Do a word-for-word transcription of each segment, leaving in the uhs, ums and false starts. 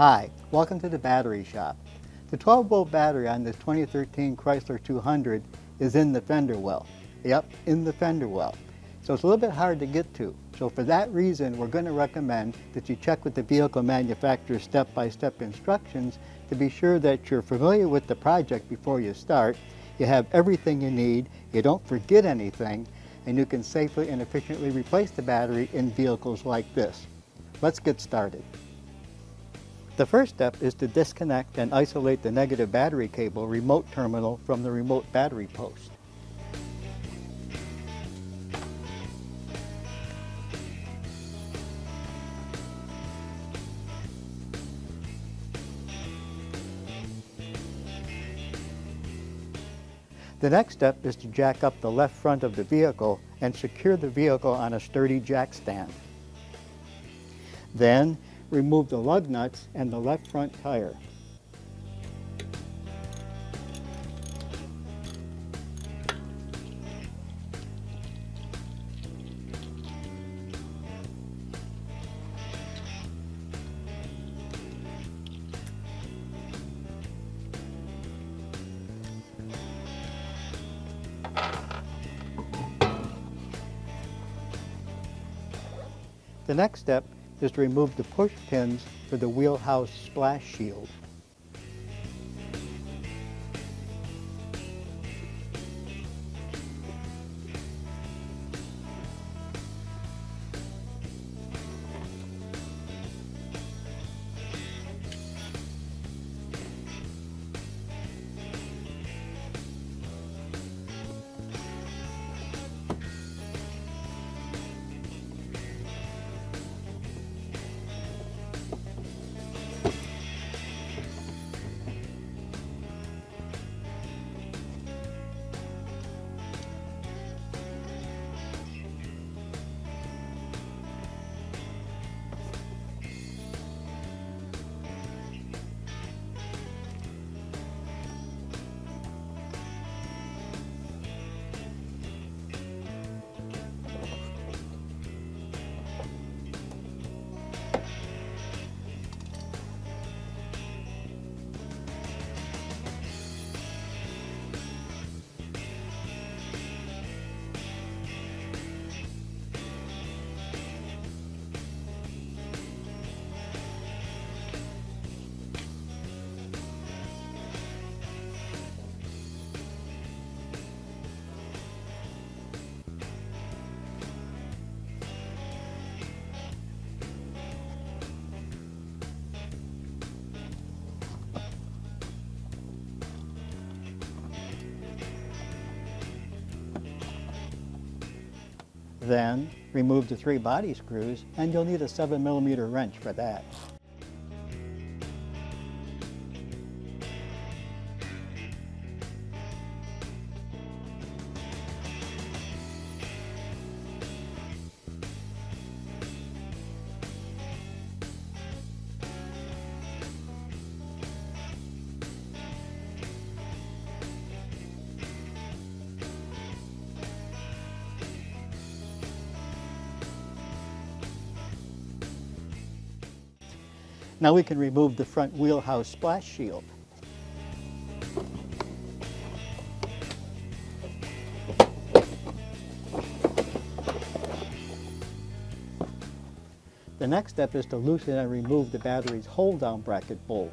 Hi, welcome to the Battery Shop. The twelve volt battery on this twenty thirteen Chrysler two hundred is in the fender well. Yep, in the fender well. So it's a little bit hard to get to. So for that reason, we're going to recommend that you check with the vehicle manufacturer's step-by-step instructions to be sure that you're familiar with the project before you start, you have everything you need, you don't forget anything, and you can safely and efficiently replace the battery in vehicles like this. Let's get started. The first step is to disconnect and isolate the negative battery cable remote terminal from the remote battery post. The next step is to jack up the left front of the vehicle and secure the vehicle on a sturdy jack stand. Then, remove the lug nuts and the left front tire. The next step is to remove the push pins for the wheelhouse splash shield. Then, remove the three body screws, and you'll need a seven millimeter wrench for that. Now we can remove the front wheelhouse splash shield. The next step is to loosen and remove the battery's hold-down bracket bolt.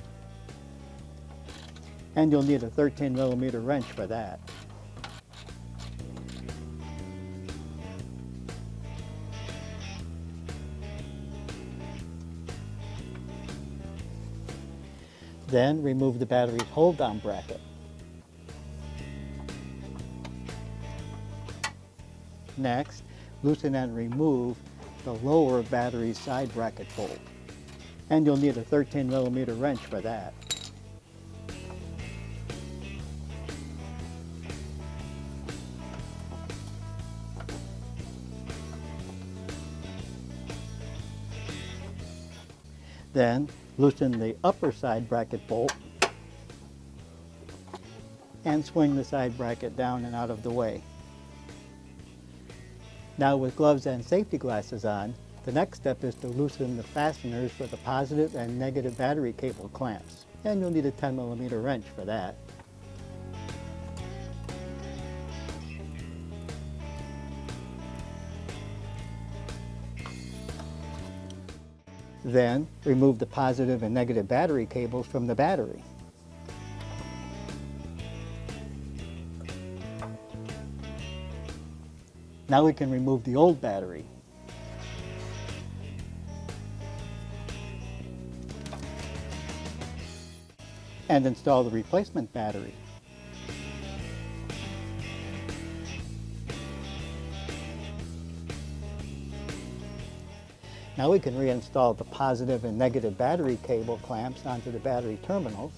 And you'll need a thirteen millimeter wrench for that. Then remove the battery's hold-down bracket. Next, loosen and remove the lower battery's side bracket bolt. And you'll need a thirteen millimeter wrench for that. Then, loosen the upper side bracket bolt and swing the side bracket down and out of the way. Now with gloves and safety glasses on, The next step is to loosen the fasteners for the positive and negative battery cable clamps, and you'll need a ten millimeter wrench for that. Then, remove the positive and negative battery cables from the battery. Now we can remove the old battery. And install the replacement battery. Now we can reinstall the positive and negative battery cable clamps onto the battery terminals,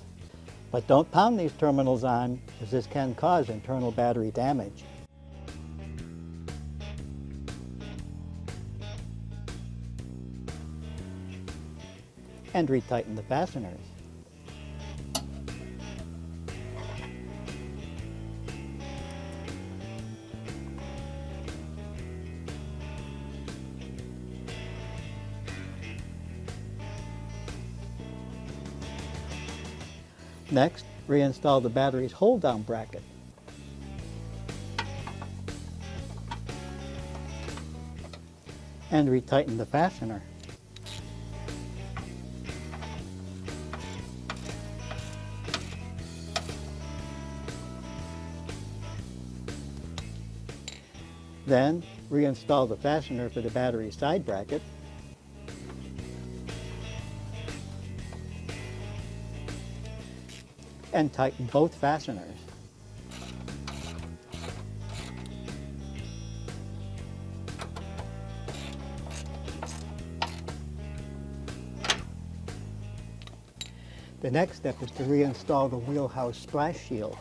but don't pound these terminals on, as this can cause internal battery damage. And retighten the fasteners. Next, reinstall the battery's hold-down bracket. And retighten the fastener. Then, reinstall the fastener for the battery side bracket. And tighten both fasteners. The next step is to reinstall the wheelhouse splash shield.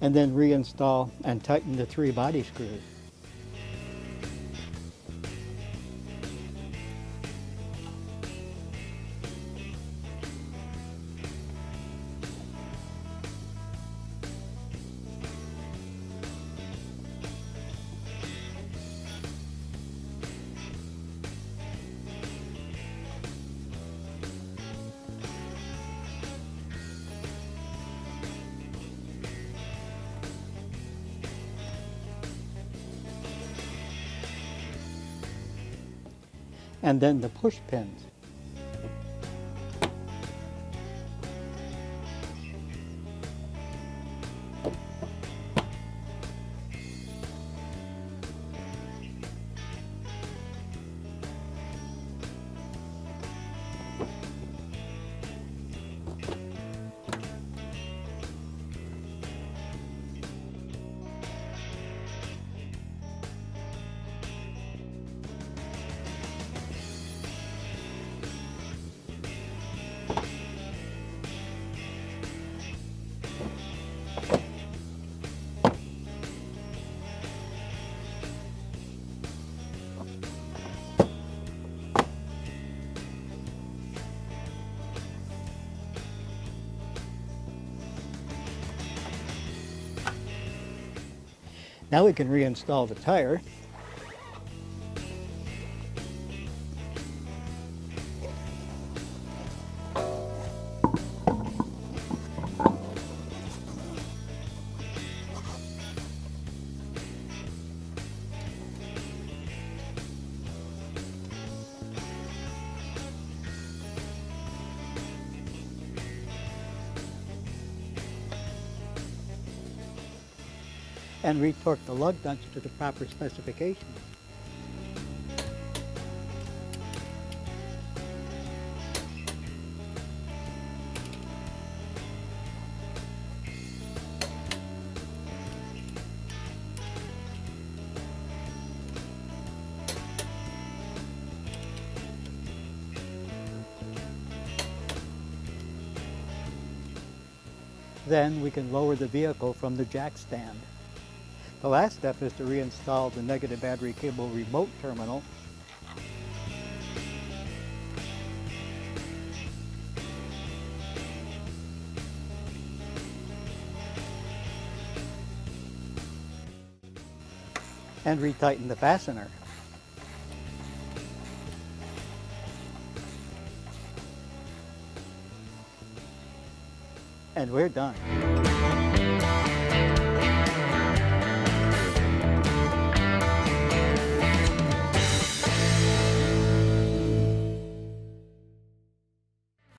And then reinstall and tighten the three body screws. And then the push pins. Now we can reinstall the tire and retorque the lug nuts to the proper specifications. Then we can lower the vehicle from the jack stand. The last step is to reinstall the negative battery cable remote terminal and retighten the fastener. And we're done.